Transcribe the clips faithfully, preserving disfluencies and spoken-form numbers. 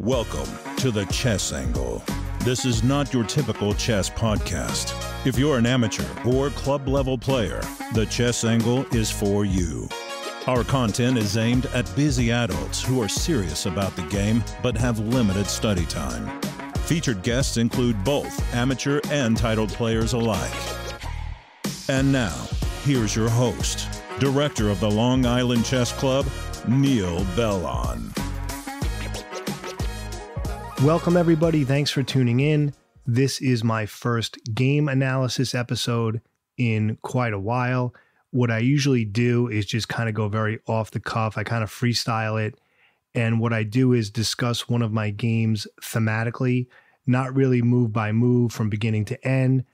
Welcome to The Chess Angle. This is not your typical chess podcast. If you're an amateur or club-level player, The Chess Angle is for you. Our content is aimed at busy adults who are serious about the game but have limited study time. Featured guests include both amateur and titled players alike. And now, here's your host, director of the Long Island Chess Club, Neil Bellon. Welcome, everybody. Thanks for tuning in. This is my first game analysis episode in quite a while. What I usually do is just kind of go very off the cuff. I kind of freestyle it. And what I do is discuss one of my games thematically, not really move by move from beginning to end.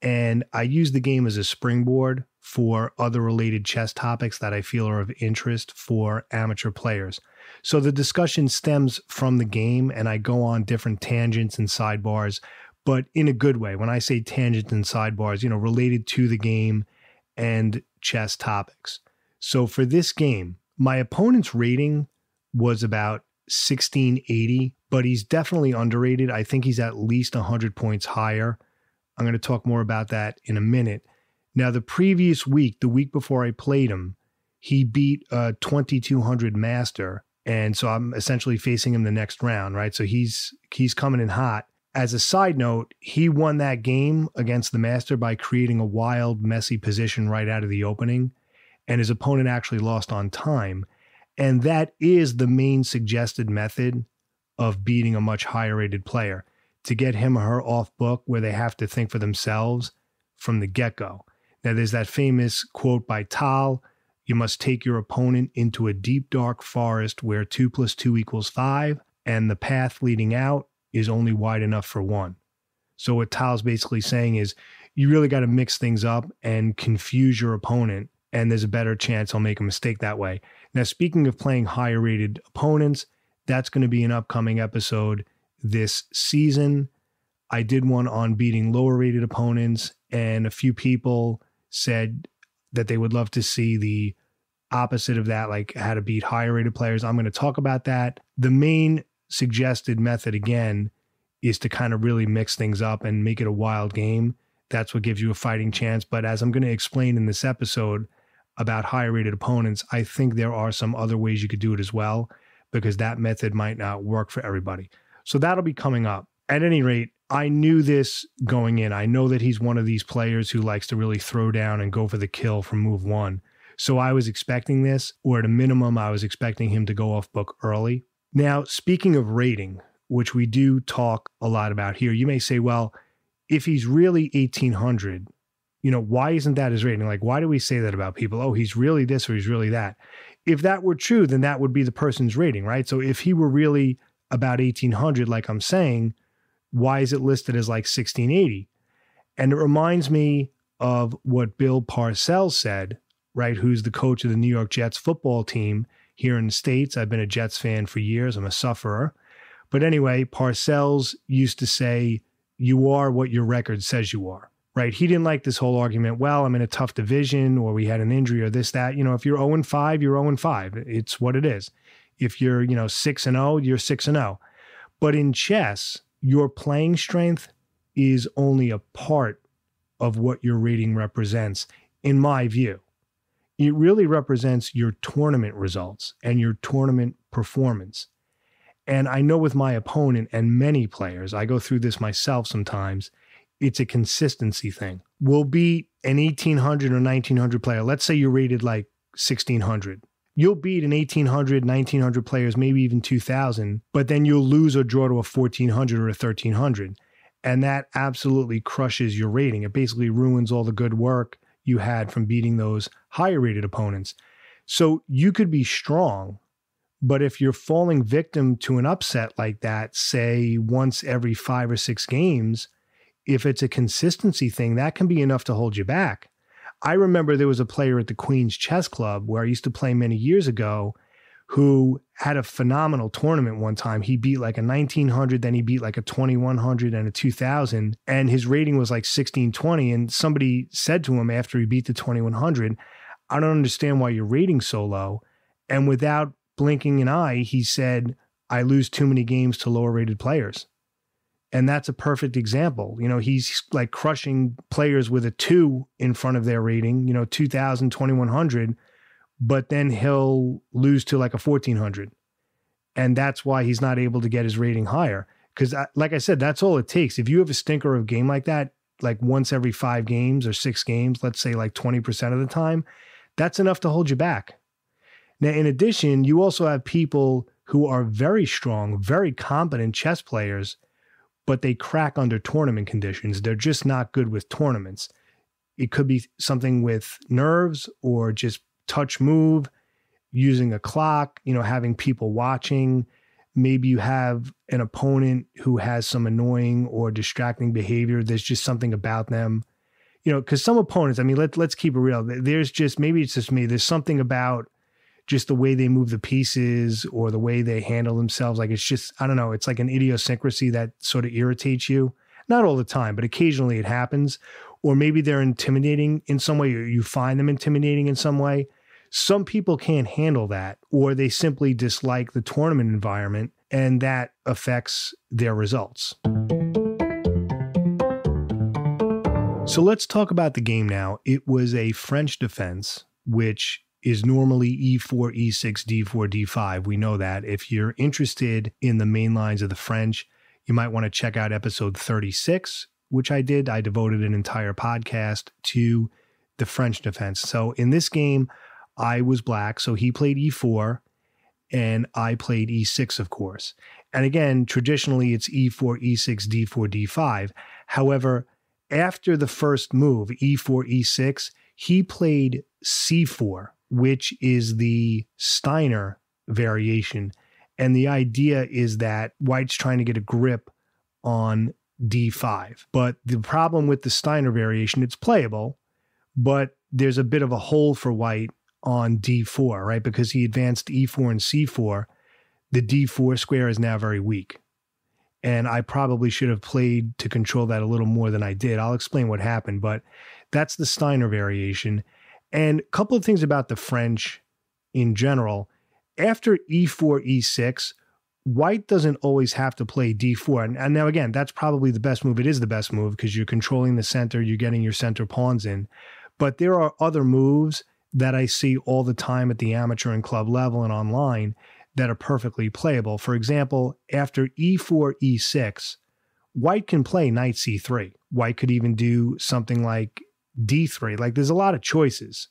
And I use the game as a springboard for other related chess topics that I feel are of interest for amateur players. So the discussion stems from the game, and I go on different tangents and sidebars, but in a good way. When I say tangents and sidebars, you know, related to the game and chess topics. So for this game, my opponent's rating was about sixteen eighty, but he's definitely underrated. I think he's at least one hundred points higher. I'm going to talk more about that in a minute. Now, the previous week, the week before I played him, he beat a twenty-two hundred master. And so I'm essentially facing him the next round, right? So he's he's coming in hot. As a side note, he won that game against the master by creating a wild, messy position right out of the opening. And his opponent actually lost on time. And that is the main suggested method of beating a much higher rated player, to get him or her off book where they have to think for themselves from the get-go. Now, there's that famous quote by Tal, "You must take your opponent into a deep, dark forest where two plus two equals five, and the path leading out is only wide enough for one." So what Tal's basically saying is you really got to mix things up and confuse your opponent, and there's a better chance he'll make a mistake that way. Now, speaking of playing higher-rated opponents, that's going to be an upcoming episode this season. I did one on beating lower-rated opponents, and a few people said that they would love to see the opposite of that, like how to beat higher rated players. I'm going to talk about that. The main suggested method, again, is to kind of really mix things up and make it a wild game. That's what gives you a fighting chance. But as I'm going to explain in this episode about higher rated opponents, I think there are some other ways you could do it as well, because that method might not work for everybody. So that'll be coming up. At any rate, I knew this going in. I know that he's one of these players who likes to really throw down and go for the kill from move one. So I was expecting this, or at a minimum, I was expecting him to go off book early. Now, speaking of rating, which we do talk a lot about here, you may say, well, if he's really eighteen hundred, you know, why isn't that his rating? Like, why do we say that about people? Oh, he's really this or he's really that. If that were true, then that would be the person's rating, right? So if he were really about eighteen hundred, like I'm saying, why is it listed as like sixteen eighty? And it reminds me of what Bill Parcells said, right? Who's the coach of the New York Jets football team here in the States. I've been a Jets fan for years. I'm a sufferer. But anyway, Parcells used to say, you are what your record says you are, right? He didn't like this whole argument. Well, I'm in a tough division, or we had an injury, or this, that. You know, if you're oh and five, you're oh and five. It's what it is. If you're, you know, six and oh, you're six and oh. But in chess, your playing strength is only a part of what your rating represents, in my view. It really represents your tournament results and your tournament performance. And I know with my opponent and many players, I go through this myself sometimes, it's a consistency thing. We'll beat an eighteen hundred or nineteen hundred player. Let's say you're rated like sixteen hundred. You'll beat an eighteen hundred, nineteen hundred players, maybe even two thousand, but then you'll lose or draw to a fourteen hundred or a thirteen hundred. And that absolutely crushes your rating. It basically ruins all the good work you had from beating those higher rated opponents. So you could be strong, but if you're falling victim to an upset like that, say once every five or six games, if it's a consistency thing, that can be enough to hold you back. I remember there was a player at the Queen's Chess Club where I used to play many years ago who had a phenomenal tournament one time. He beat like a nineteen hundred, then he beat like a twenty-one hundred and a two thousand, and his rating was like sixteen twenty. And somebody said to him after he beat the twenty-one hundred, "I don't understand why your rating's so low." And without blinking an eye, he said, I lose too many games to lower rated players. And that's a perfect example. You know, he's like crushing players with a two in front of their rating, you know, two thousand, twenty-one hundred, but then he'll lose to like a fourteen hundred. And that's why he's not able to get his rating higher. Because like I said, that's all it takes. If you have a stinker of a game like that, like once every five games or six games, let's say like twenty percent of the time, that's enough to hold you back. Now, in addition, you also have people who are very strong, very competent chess players, but they crack under tournament conditions. They're just not good with tournaments. It could be something with nerves or just touch move, using a clock, you know, having people watching. Maybe you have an opponent who has some annoying or distracting behavior. There's just something about them, you know, because some opponents, I mean, let, let's keep it real. There's just, maybe it's just me. There's something about just the way they move the pieces or the way they handle themselves. Like, it's just, I don't know. It's like an idiosyncrasy that sort of irritates you. Not all the time, but occasionally it happens. Or maybe they're intimidating in some way, or you find them intimidating in some way. Some people can't handle that, or they simply dislike the tournament environment, and that affects their results. So let's talk about the game now. It was a French defense, which is normally e four, e six, d four, d five. We know that. If you're interested in the main lines of the French, you might want to check out episode thirty-six, which I did. I devoted an entire podcast to the French defense. So in this game, I was black, so he played e four, and I played e six, of course. And again, traditionally, it's e four, e six, d four, d five. However, after the first move, e four, e six, he played c four, which is the Steiner variation. And the idea is that White's trying to get a grip on d five. But the problem with the Steiner variation, it's playable, but there's a bit of a hole for White on d four, right? Because he advanced e four and c four, the d four square is now very weak. And I probably should have played to control that a little more than I did. I'll explain what happened, but that's the Steiner variation. And a couple of things about the French in general. After e four, e six, White doesn't always have to play d four. And, and now again, that's probably the best move. It is the best move because you're controlling the center, you're getting your center pawns in. But there are other moves that I see all the time at the amateur and club level and online that are perfectly playable. For example, after e four, e six, White can play knight c three. White could even do something like d three. Like, there's a lot of choices,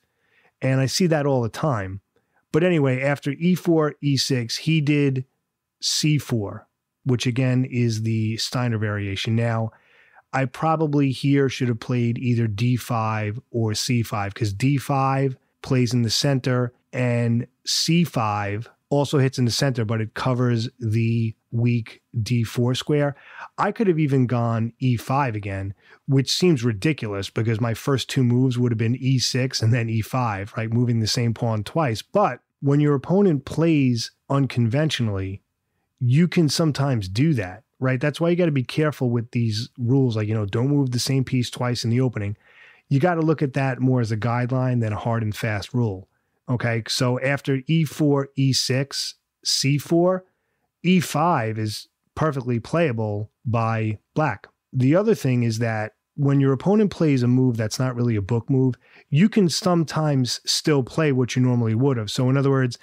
and I see that all the time. But anyway, after e four, e six, he did c four, which again is the Steiner variation. Now, I probably here should have played either d five or c five, because d five plays in the center, and c five also hits in the center, but it covers the weak d four square. I could have even gone e five again, which seems ridiculous because my first two moves would have been e six and then e five, right? Moving the same pawn twice. But when your opponent plays unconventionally, you can sometimes do that, right? That's why you got to be careful with these rules. Like, you know, don't move the same piece twice in the opening. You got to look at that more as a guideline than a hard and fast rule. Okay, so after e four, e six, c four, e five is perfectly playable by Black. The other thing is that when your opponent plays a move that's not really a book move, you can sometimes still play what you normally would have. So in other words,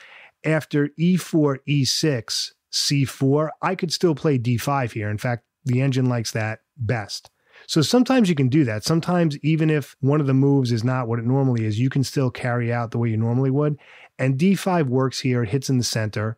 after e four, e six, c four, I could still play d five here. In fact, the engine likes that best. So sometimes you can do that. Sometimes even if one of the moves is not what it normally is, you can still carry out the way you normally would. And d five works here. It hits in the center.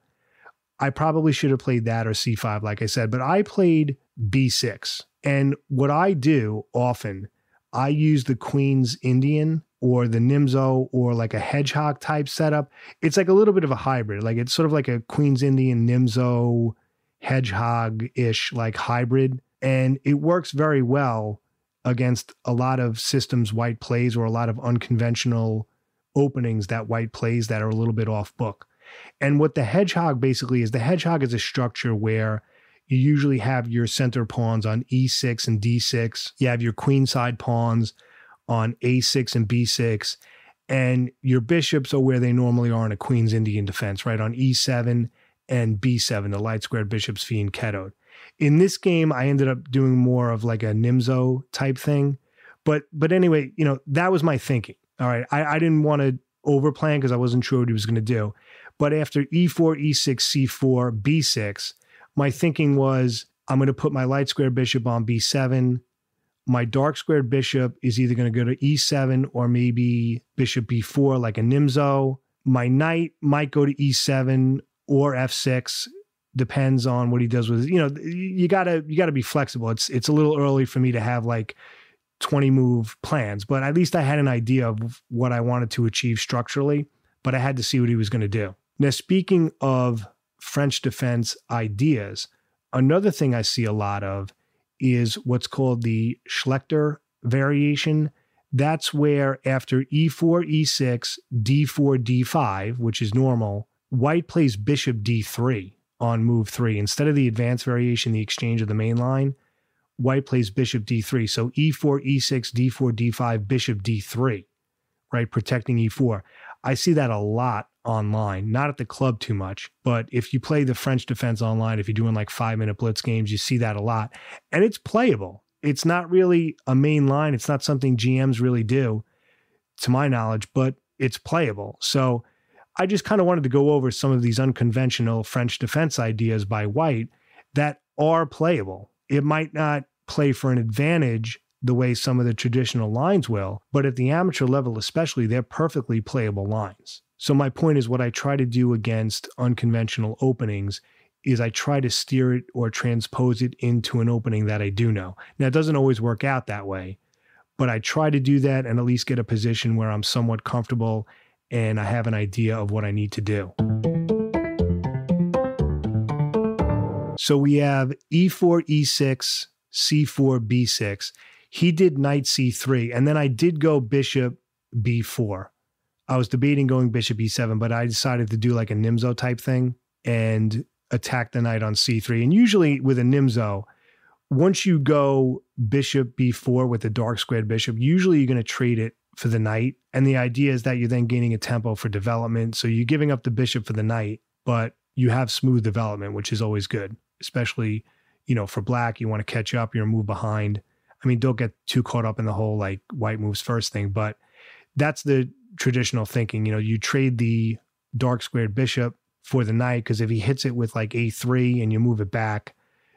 I probably should have played that or c five, like I said, but I played b six. And what I do often, I use the Queen's Indian or the Nimzo or like a Hedgehog type setup. It's like a little bit of a hybrid. Like, it's sort of like a Queen's Indian, Nimzo, Hedgehog-ish like hybrid. And it works very well against a lot of systems White plays, or a lot of unconventional openings that White plays that are a little bit off book. And what the Hedgehog basically is, the Hedgehog is a structure where you usually have your center pawns on e six and d six. You have your queenside pawns on a six and b six. And your bishops are where they normally are in a Queen's Indian defense, right? On e seven and b seven, the light squared bishop's fiend ketoed. In this game, I ended up doing more of like a Nimzo type thing. But but anyway, you know, that was my thinking. All right. I, I didn't want to overplan because I wasn't sure what he was going to do. But after e four, e six, c four, b six, my thinking was I'm going to put my light squared bishop on b seven. My dark squared bishop is either going to go to e seven or maybe bishop b four like a Nimzo. My knight might go to e seven or f six. Depends on what he does with, you know, you gotta, you gotta be flexible. It's, it's a little early for me to have like twenty move plans, but at least I had an idea of what I wanted to achieve structurally, but I had to see what he was going to do. Now, speaking of French defense ideas, another thing I see a lot of is what's called the Schlechter variation. That's where after e four, e six, d four, d five, which is normal, white plays bishop d three. On move three. Instead of the advanced variation, the exchange of the main line, white plays bishop d three. So e four, e six, d four, d five, bishop d three, right? Protecting e four. I see that a lot online, not at the club too much, but if you play the French defense online, if you're doing like five minute blitz games, you see that a lot. And it's playable. It's not really a main line. It's not something G Ms really do, to my knowledge, but it's playable. So I just kind of wanted to go over some of these unconventional French defense ideas by white that are playable. It might not play for an advantage the way some of the traditional lines will, but at the amateur level especially, they're perfectly playable lines. So my point is what I try to do against unconventional openings is I try to steer it or transpose it into an opening that I do know. Now, it doesn't always work out that way, but I try to do that and at least get a position where I'm somewhat comfortable and I have an idea of what I need to do. So we have e four, e six, c four, b six. He did knight c three, and then I did go bishop b four. I was debating going bishop e seven, but I decided to do like a Nimzo type thing and attack the knight on c three. And usually with a Nimzo, once you go bishop b four with the dark squared bishop, usually you're going to trade it for the knight. And the idea is that you're then gaining a tempo for development. So you're giving up the bishop for the knight, but you have smooth development, which is always good, especially, you know, for black, you want to catch up, you're a move behind. I mean, don't get too caught up in the whole like white moves first thing, but that's the traditional thinking. You know, you trade the dark squared bishop for the knight, because if he hits it with like a three and you move it back,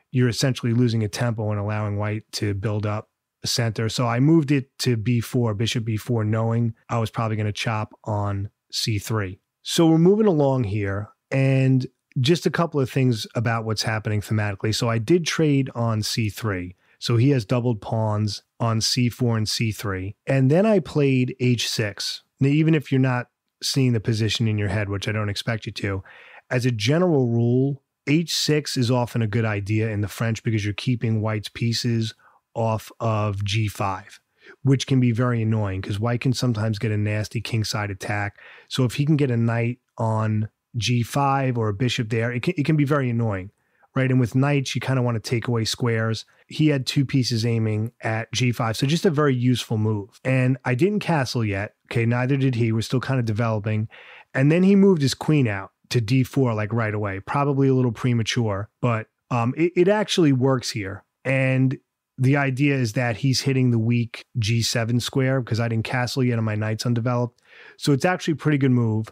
you're essentially losing a tempo and allowing white to build up center. So I moved it to b four, bishop b four, knowing I was probably going to chop on c three. So we're moving along here, and just a couple of things about what's happening thematically. So I did trade on c three. So he has doubled pawns on c four and c three. And then I played h six. Now, even if you're not seeing the position in your head, which I don't expect you to, as a general rule, h six is often a good idea in the French because you're keeping white's pieces off of g five, which can be very annoying because white can sometimes get a nasty kingside attack. So if he can get a knight on g five or a bishop there, it can, it can be very annoying, right? And with knights, you kind of want to take away squares. He had two pieces aiming at g five, so just a very useful move. And I didn't castle yet. Okay, neither did he. We're still kind of developing. And then he moved his queen out to d four like right away, probably a little premature, but um, it, it actually works here. And the idea is that he's hitting the weak g seven square because I didn't castle yet and my knight's undeveloped. So it's actually a pretty good move.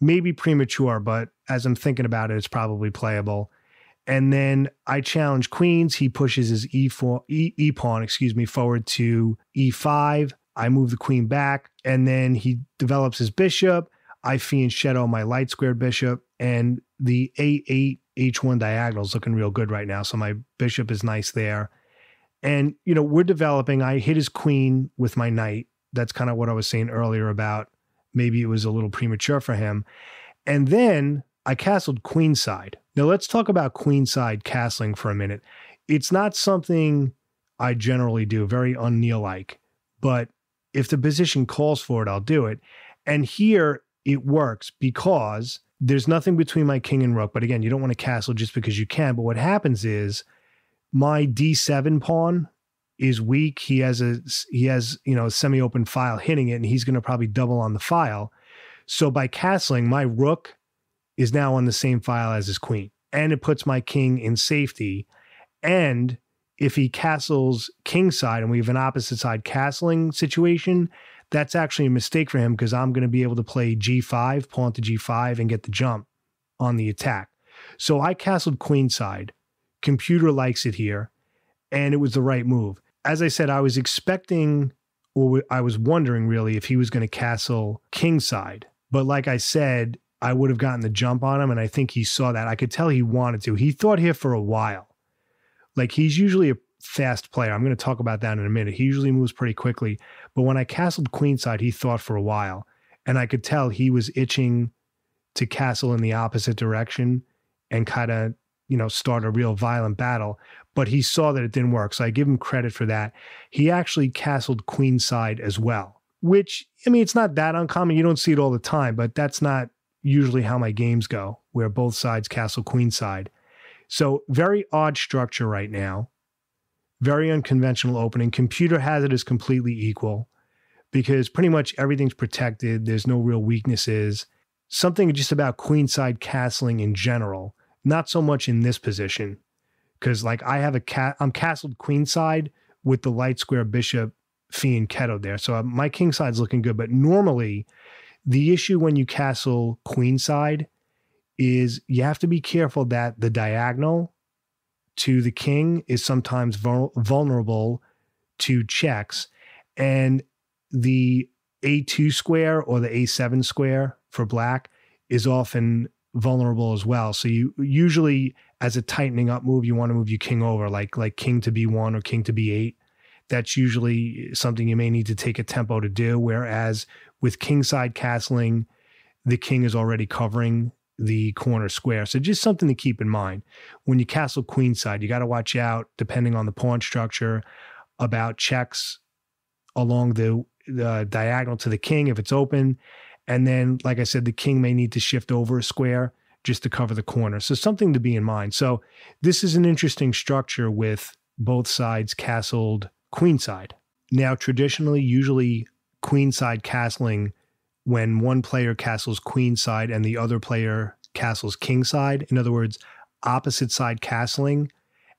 Maybe premature, but as I'm thinking about it, it's probably playable. And then I challenge queens. He pushes his e four, e, e pawn, excuse me, forward to e five. I move the queen back, and then he develops his bishop. I fiend shadow my light squared bishop, and the a eight, h one diagonal is looking real good right now. So my bishop is nice there. And, you know, we're developing. I hit his queen with my knight. That's kind of what I was saying earlier about maybe it was a little premature for him. And then I castled queenside. Now, let's talk about queenside castling for a minute. It's not something I generally do, very un-Neil-like, but if the position calls for it, I'll do it. And here it works because there's nothing between my king and rook. But again, you don't want to castle just because you can. But what happens is my d seven pawn is weak. He has a he has, you know, a semi-open file hitting it, and he's going to probably double on the file. So by castling, my rook is now on the same file as his queen. And it puts my king in safety. And if he castles kingside and we have an opposite side castling situation, that's actually a mistake for him because I'm going to be able to play g five, pawn to g five, and get the jump on the attack. So I castled queenside. Computer likes it here, and it was the right move. As I said, I was expecting, or I was wondering really, if he was going to castle kingside. But like I said, I would have gotten the jump on him, and I think he saw that. I could tell he wanted to. He thought here for a while. Like, he's usually a fast player. I'm going to talk about that in a minute. He usually moves pretty quickly. But when I castled queenside, he thought for a while. And I could tell he was itching to castle in the opposite direction and kind of, you know, start a real violent battle. But he saw that it didn't work. So I give him credit for that. He actually castled queenside as well, which, I mean, it's not that uncommon. You don't see it all the time, but that's not usually how my games go, where both sides castle queenside. So very odd structure right now. Very unconventional opening. Computer has it as completely equal because pretty much everything's protected. There's no real weaknesses. Something just about queenside castling in general. Not so much in this position because, like, I have a cat. I'm castled queenside with the light square bishop fianchetto there. So my kingside's looking good. But normally, the issue when you castle queenside is you have to be careful that the diagonal to the king is sometimes vul- vulnerable to checks, and the a two square or the a seven square for black is often vulnerable as well. So you usually, as a tightening up move, you want to move your king over, like like king to b one or king to b eight. That's usually something you may need to take a tempo to do, whereas with kingside castling, the king is already covering the corner square. So just something to keep in mind. When you castle queenside, you got to watch out, depending on the pawn structure, about checks along the, the diagonal to the king if it's open. And then, like I said, the king may need to shift over a square just to cover the corner. So something to be in mind. So this is an interesting structure with both sides castled queenside. Now, traditionally, usually queenside castling, when one player castles queenside and the other player castles kingside, in other words, opposite side castling,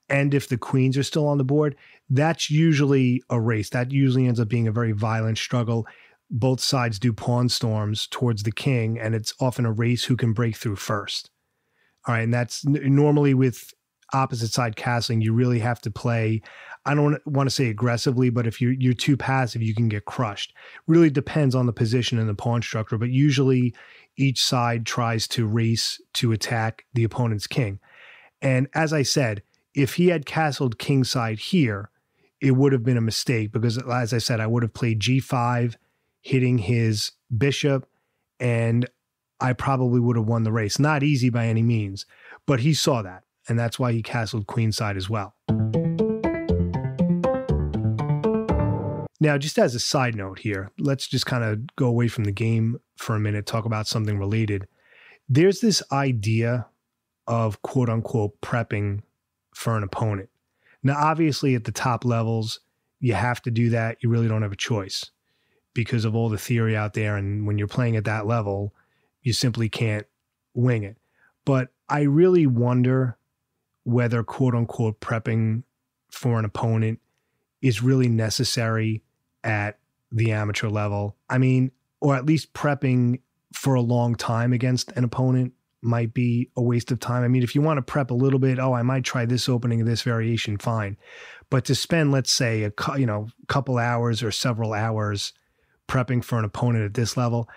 and if the queens are still on the board, that's usually a race. That usually ends up being a very violent struggle. Both sides do pawn storms towards the king, and it's often a race who can break through first. All right, and that's normally with opposite side castling, you really have to play, I don't want to say aggressively, but if you're, you're too passive, you can get crushed. Really depends on the position and the pawn structure, but usually each side tries to race to attack the opponent's king. And as I said, if he had castled kingside here, it would have been a mistake because, as I said, I would have played g five, hitting his bishop, and I probably would have won the race. Not easy by any means, but he saw that, and that's why he castled queenside as well. Now, just as a side note here, let's just kind of go away from the game for a minute, talk about something related. There's this idea of quote-unquote prepping for an opponent. Now, obviously, at the top levels, you have to do that. You really don't have a choice because of all the theory out there, and when you're playing at that level, you simply can't wing it. But I really wonder whether quote-unquote prepping for an opponent is really necessary at the amateur level. I mean, or at least prepping for a long time against an opponent might be a waste of time. I mean, if you want to prep a little bit, oh, I might try this opening of this variation, fine. But to spend, let's say, a you know, couple hours or several hours prepping for an opponent at this level,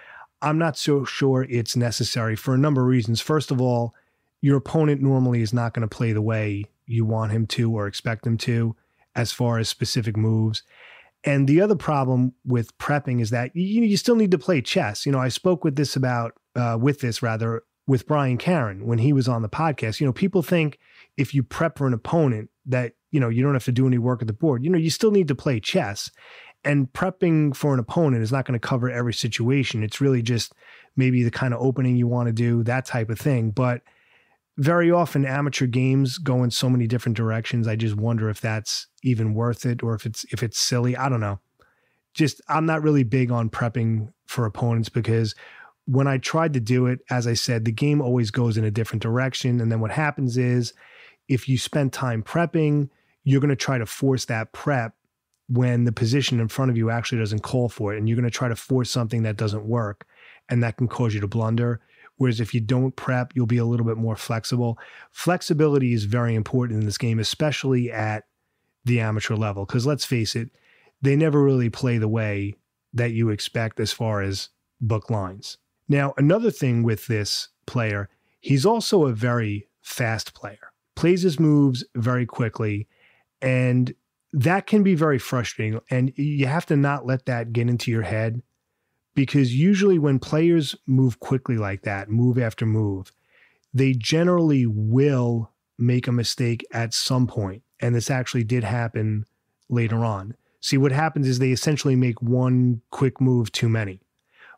I'm not so sure it's necessary for a number of reasons. First of all, your opponent normally is not going to play the way you want him to or expect him to as far as specific moves. And the other problem with prepping is that you, you still need to play chess. You know, I spoke with this about, uh, with this rather, with Brian Karen when he was on the podcast. You know, people think if you prep for an opponent that, you know, you don't have to do any work at the board. You know, you still need to play chess. And prepping for an opponent is not going to cover every situation. It's really just maybe the kind of opening you want to do, that type of thing. But very often amateur games go in so many different directions. I just wonder if that's even worth it or if it's if it's silly. I don't know. Just I'm not really big on prepping for opponents because when I tried to do it, as I said, the game always goes in a different direction. And then what happens is if you spend time prepping, you're going to try to force that prep when the position in front of you actually doesn't call for it. And you're going to try to force something that doesn't work. And that can cause you to blunder. Whereas if you don't prep, you'll be a little bit more flexible. Flexibility is very important in this game, especially at the amateur level. Because let's face it, they never really play the way that you expect as far as book lines. Now, another thing with this player, he's also a very fast player. Plays his moves very quickly, and that can be very frustrating. And you have to not let that get into your head, because usually when players move quickly like that, move after move, they generally will make a mistake at some point. And this actually did happen later on. See, what happens is they essentially make one quick move too many.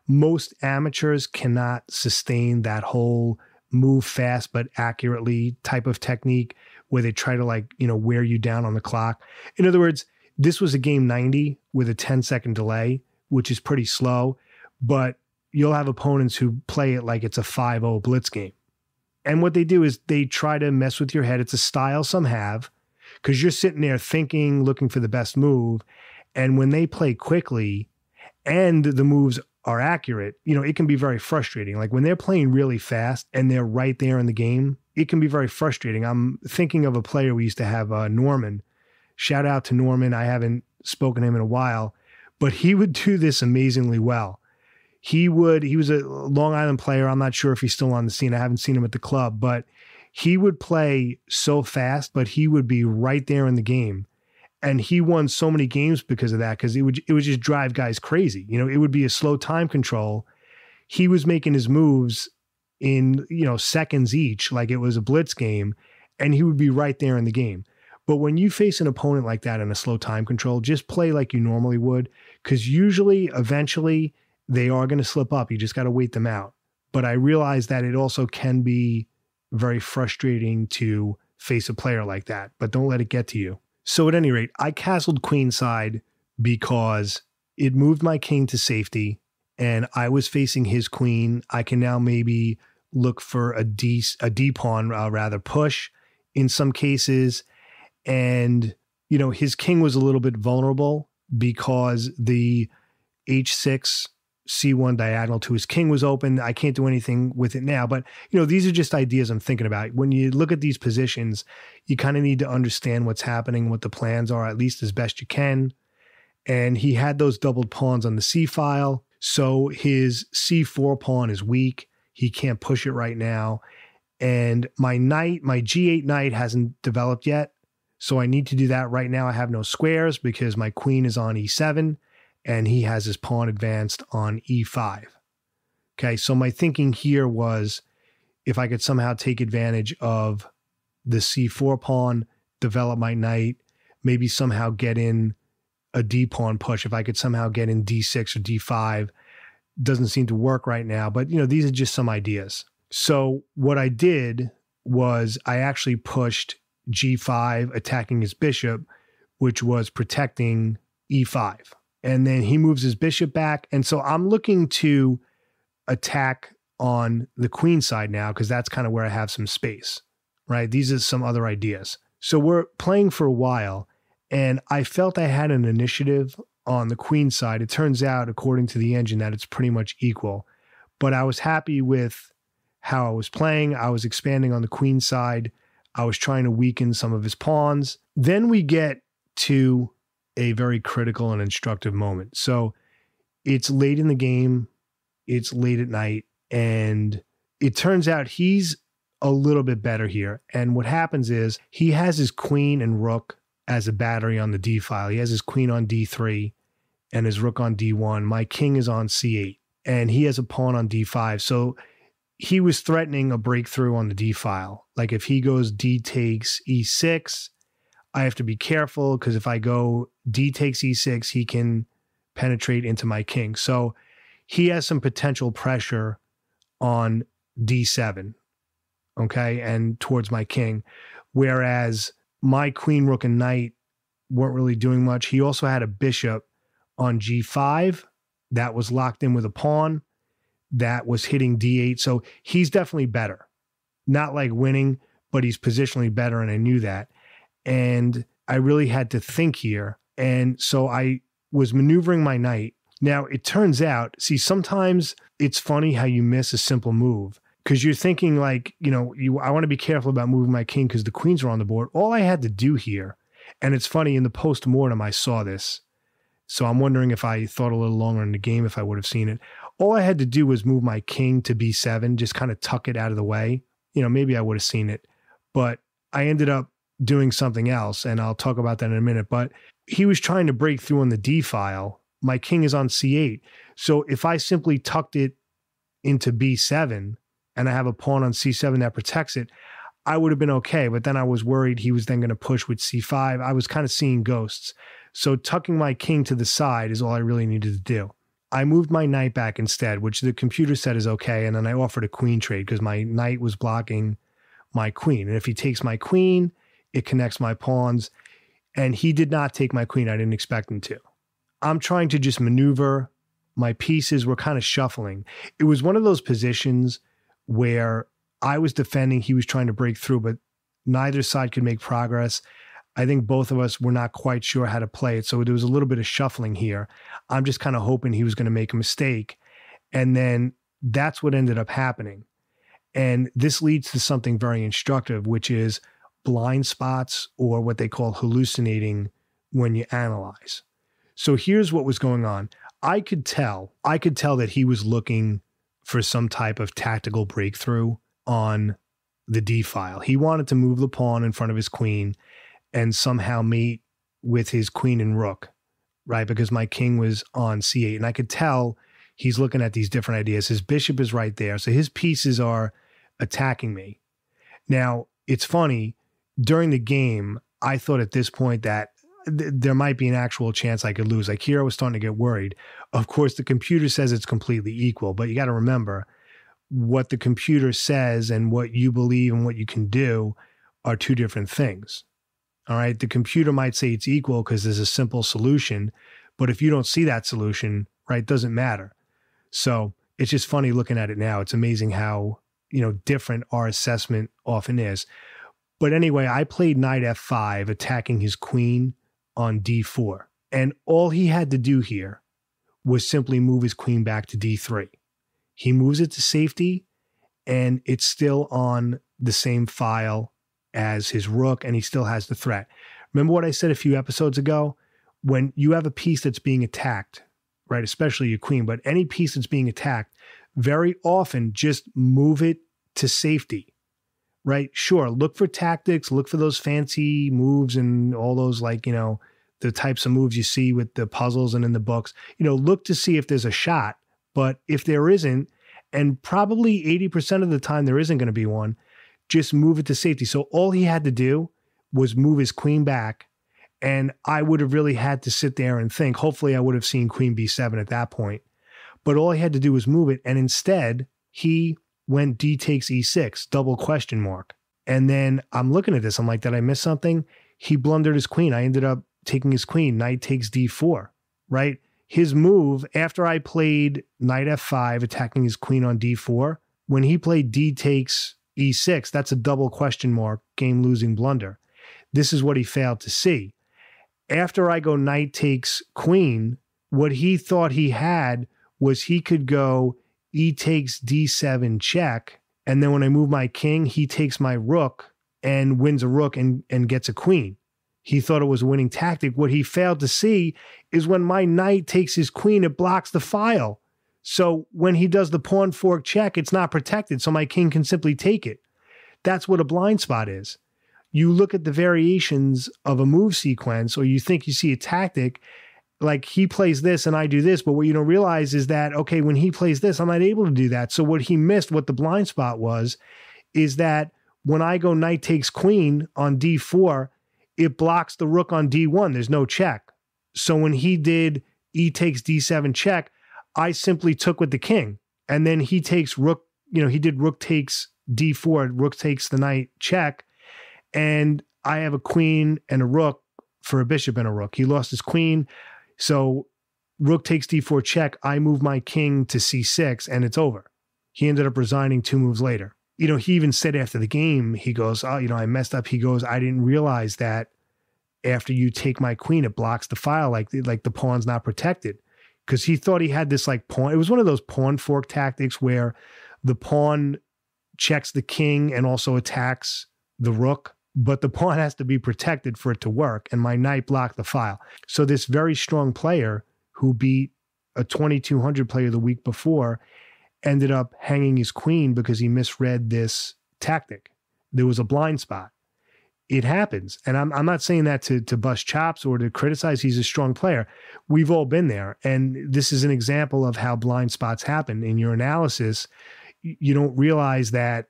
Most amateurs cannot sustain that whole move fast but accurately type of technique where they try to, like, you know, wear you down on the clock. In other words, this was a game ninety with a ten second delay, which is pretty slow, but you'll have opponents who play it like it's a five oh blitz game. And what they do is they try to mess with your head. It's a style some have, because you're sitting there thinking, looking for the best move. And when they play quickly and the moves are accurate, you know, it can be very frustrating. Like when they're playing really fast and they're right there in the game, it can be very frustrating. I'm thinking of a player we used to have, uh, Norman. Shout out to Norman. I haven't spoken to him in a while, but he would do this amazingly well. He would, he was a Long Island player. I'm not sure if he's still on the scene. I haven't seen him at the club, but he would play so fast, but he would be right there in the game. And he won so many games because of that, because it would, it would just drive guys crazy. You know, it would be a slow time control. He was making his moves in, you know, seconds each, like it was a blitz game, and he would be right there in the game. But when you face an opponent like that in a slow time control, just play like you normally would, because usually, eventually, they are going to slip up. You just got to wait them out. But I realize that it also can be very frustrating to face a player like that, but don't let it get to you. So at any rate, I castled queenside because it moved my king to safety and I was facing his queen. I can now maybe look for a D, a D pawn, uh, rather push in some cases. And, you know, his king was a little bit vulnerable because the H six C one diagonal to his king was open. I can't do anything with it now, but you know, these are just ideas I'm thinking about. When you look at these positions, you kind of need to understand what's happening, what the plans are, at least as best you can. And he had those doubled pawns on the C file. So his C four pawn is weak. He can't push it right now. And my knight, my G eight knight hasn't developed yet. So I need to do that right now. I have no squares because my queen is on E seven. And he has his pawn advanced on E five. Okay, so my thinking here was if I could somehow take advantage of the C four pawn, develop my knight, maybe somehow get in a D pawn push. If I could somehow get in D six or D five, doesn't seem to work right now, but you know, these are just some ideas. So what I did was I actually pushed G five, attacking his bishop, which was protecting E five. And then he moves his bishop back. And so I'm looking to attack on the queen side now because that's kind of where I have some space, right? These are some other ideas. So we're playing for a while, and I felt I had an initiative on the queen side. It turns out, according to the engine, that it's pretty much equal. But I was happy with how I was playing. I was expanding on the queen side. I was trying to weaken some of his pawns. Then we get to a very critical and instructive moment. So it's late in the game, it's late at night, and it turns out he's a little bit better here. And what happens is he has his queen and rook as a battery on the D file. He has his queen on D three and his rook on D one. My king is on C eight and he has a pawn on D five. So he was threatening a breakthrough on the D file. Like if he goes D takes E six, I have to be careful because if I go D takes E six, he can penetrate into my king. So he has some potential pressure on D seven, okay, and towards my king, whereas my queen, rook, and knight weren't really doing much. He also had a bishop on G five that was locked in with a pawn. that was hitting D eight. So he's definitely better. Not like winning, but he's positionally better, and I knew that. And I really had to think here. And so I was maneuvering my knight. Now, it turns out, see, sometimes it's funny how you miss a simple move because you're thinking like, you know, you, I want to be careful about moving my king because the queens are on the board. All I had to do here, and it's funny, in the post-mortem, I saw this. So I'm wondering if I thought a little longer in the game if I would have seen it. All I had to do was move my king to B seven, just kind of tuck it out of the way. You know, maybe I would have seen it, but I ended up doing something else, and I'll talk about that in a minute. But he was trying to break through on the D file. My king is on C eight. So if I simply tucked it into B seven and I have a pawn on C seven that protects it, I would have been okay. But then I was worried he was then going to push with C five. I was kind of seeing ghosts. So tucking my king to the side is all I really needed to do. I moved my knight back instead, which the computer said is okay. And then I offered a queen trade because my knight was blocking my queen. And if he takes my queen, it connects my pawns. And he did not take my queen. I didn't expect him to. I'm trying to just maneuver. My pieces were kind of shuffling. It was one of those positions where I was defending. He was trying to break through, but neither side could make progress. I think both of us were not quite sure how to play it. So there was a little bit of shuffling here. I'm just kind of hoping he was going to make a mistake. And then that's what ended up happening. And this leads to something very instructive, which is blind spots, or what they call hallucinating when you analyze. So here's what was going on. I could tell, I could tell that he was looking for some type of tactical breakthrough on the D file. He wanted to move the pawn in front of his queen and somehow mate with his queen and rook, right? Because my king was on C eight. And I could tell he's looking at these different ideas. His bishop is right there. So his pieces are attacking me. Now, it's funny, during the game, I thought at this point that th- there might be an actual chance I could lose. Like here, I was starting to get worried. Of course, the computer says it's completely equal, but you got to remember what the computer says and what you believe and what you can do are two different things. All right, the computer might say it's equal because there's a simple solution, but if you don't see that solution, right, it doesn't matter. So it's just funny looking at it now. It's amazing how, you know, different our assessment often is. But anyway, I played knight f five, attacking his queen on d four. And all he had to do here was simply move his queen back to d three. He moves it to safety, and it's still on the same file as his rook, and he still has the threat. Remember what I said a few episodes ago? When you have a piece that's being attacked, right, especially your queen, but any piece that's being attacked, very often just move it to safety, right? Sure, look for tactics, look for those fancy moves and all those, like, you know, the types of moves you see with the puzzles and in the books. You know, look to see if there's a shot, but if there isn't, and probably eighty percent of the time there isn't going to be one, just move it to safety. So all he had to do was move his queen back, and I would have really had to sit there and think. Hopefully I would have seen queen b seven at that point, but all he had to do was move it, and instead he went d takes e six, double question mark. And then I'm looking at this, I'm like, did I miss something? He blundered his queen. I ended up taking his queen, knight takes d four, right? His move after I played knight f five, attacking his queen on d four, when he played d takes e six, that's a double question mark, game losing blunder. This is what he failed to see. After I go knight takes queen, what he thought he had was he could go e takes d seven check, and then when I move my king, he takes my rook and wins a rook and, and gets a queen. He thought it was a winning tactic. What he failed to see is when my knight takes his queen, it blocks the file. So when he does the pawn fork check, it's not protected, so my king can simply take it. That's what a blind spot is. You look at the variations of a move sequence, or you think you see a tactic, like he plays this and I do this, but what you don't realize is that, okay, when he plays this, I'm not able to do that. So what he missed, what the blind spot was, is that when I go knight takes queen on d four, it blocks the rook on d one. There's no check. So when he did e takes d seven check, I simply took with the king, and then he takes rook, you know, he did rook takes d four, rook takes the knight check, and I have a queen and a rook for a bishop and a rook. He lost his queen, so rook takes d four check, I move my king to c six, and it's over. He ended up resigning two moves later. You know, he even said after the game, he goes, oh, you know, I messed up. He goes, I didn't realize that after you take my queen, it blocks the file, like, like the pawn's not protected. Because he thought he had this like pawn. It was one of those pawn fork tactics where the pawn checks the king and also attacks the rook, but the pawn has to be protected for it to work, and my knight blocked the file. So this very strong player who beat a twenty-two hundred player the week before ended up hanging his queen because he misread this tactic. There was a blind spot. It happens. And I'm, I'm not saying that to, to bust chops or to criticize. He's a strong player. We've all been there. And this is an example of how blind spots happen. In your analysis, you don't realize that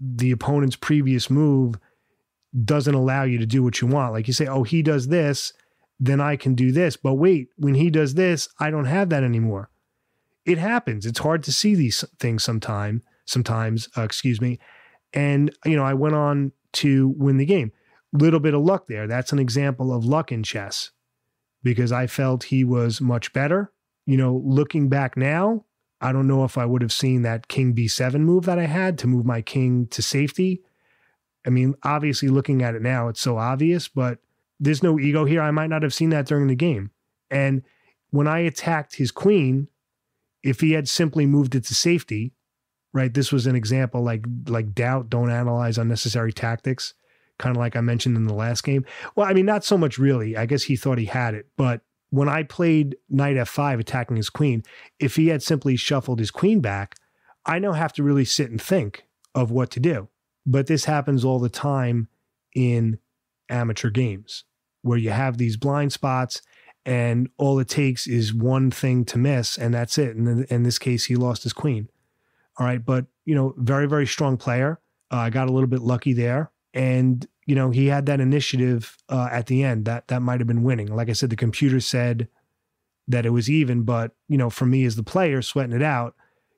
the opponent's previous move doesn't allow you to do what you want. Like you say, oh, he does this, then I can do this. But wait, when he does this, I don't have that anymore. It happens. It's hard to see these things sometime, sometimes, uh, excuse me. And, you know, I went on to win the game. Little bit of luck there. That's an example of luck in chess, because I felt he was much better. You know, looking back now, I don't know if I would have seen that king b seven move that I had to move my king to safety. I mean, obviously looking at it now, it's so obvious, but there's no ego here. I might not have seen that during the game. And when I attacked his queen, if he had simply moved it to safety, right, this was an example like like doubt, don't analyze unnecessary tactics. Kind of like I mentioned in the last game. Well, I mean, not so much really. I guess he thought he had it. But when I played knight f five attacking his queen, if he had simply shuffled his queen back, I now have to really sit and think of what to do. But this happens all the time in amateur games where you have these blind spots and all it takes is one thing to miss and that's it. And in this case, he lost his queen. All right. But, you know, very, very strong player. I uh, got a little bit lucky there. And, you know, he had that initiative uh, at the end. That that might have been winning. Like I said, the computer said that it was even, but, you know, for me as the player sweating it out,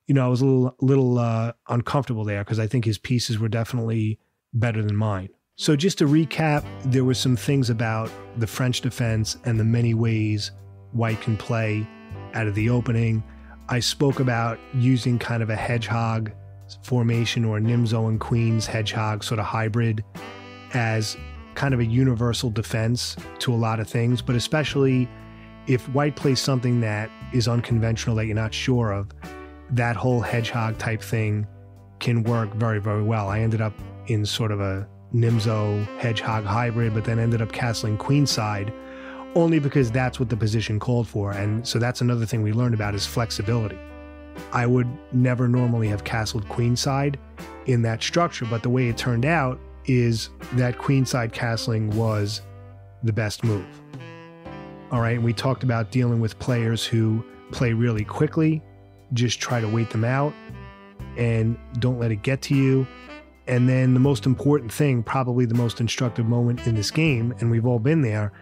you know, I was a little, little uh, uncomfortable there because I think his pieces were definitely better than mine. So just to recap, there were some things about the French defense and the many ways white can play out of the opening. I spoke about using kind of a hedgehog formation or Nimzo and Queen's hedgehog sort of hybrid as kind of a universal defense to a lot of things, but especially if white plays something that is unconventional that you're not sure of, that whole hedgehog type thing can work very, very well. I ended up in sort of a Nimzo hedgehog hybrid, but then ended up castling queenside only because that's what the position called for. And so that's another thing we learned about is flexibility. I would never normally have castled queenside in that structure, but the way it turned out is that queenside castling was the best move. All right, and we talked about dealing with players who play really quickly, just try to wait them out and don't let it get to you. And then the most important thing, probably the most instructive moment in this game, and we've all been there,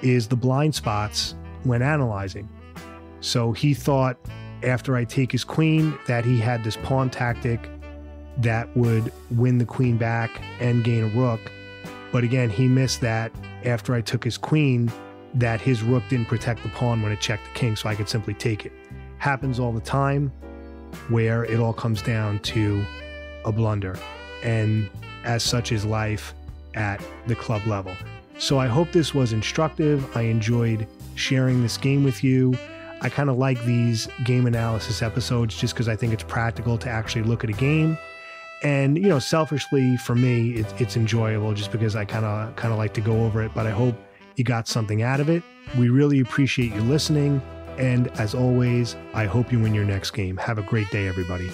is the blind spots when analyzing. So he thought after I take his queen that he had this pawn tactic that would win the queen back and gain a rook. But again, he missed that after I took his queen, that his rook didn't protect the pawn when it checked the king, so I could simply take it. Happens all the time where it all comes down to a blunder. And as such is life at the club level. So I hope this was instructive. I enjoyed sharing this game with you. I kind of like these game analysis episodes just because I think it's practical to actually look at a game. And, you know, selfishly for me, it, it's enjoyable just because I kind of kind of like to go over it, but I hope you got something out of it. We really appreciate you listening. And as always, I hope you win your next game. Have a great day, everybody.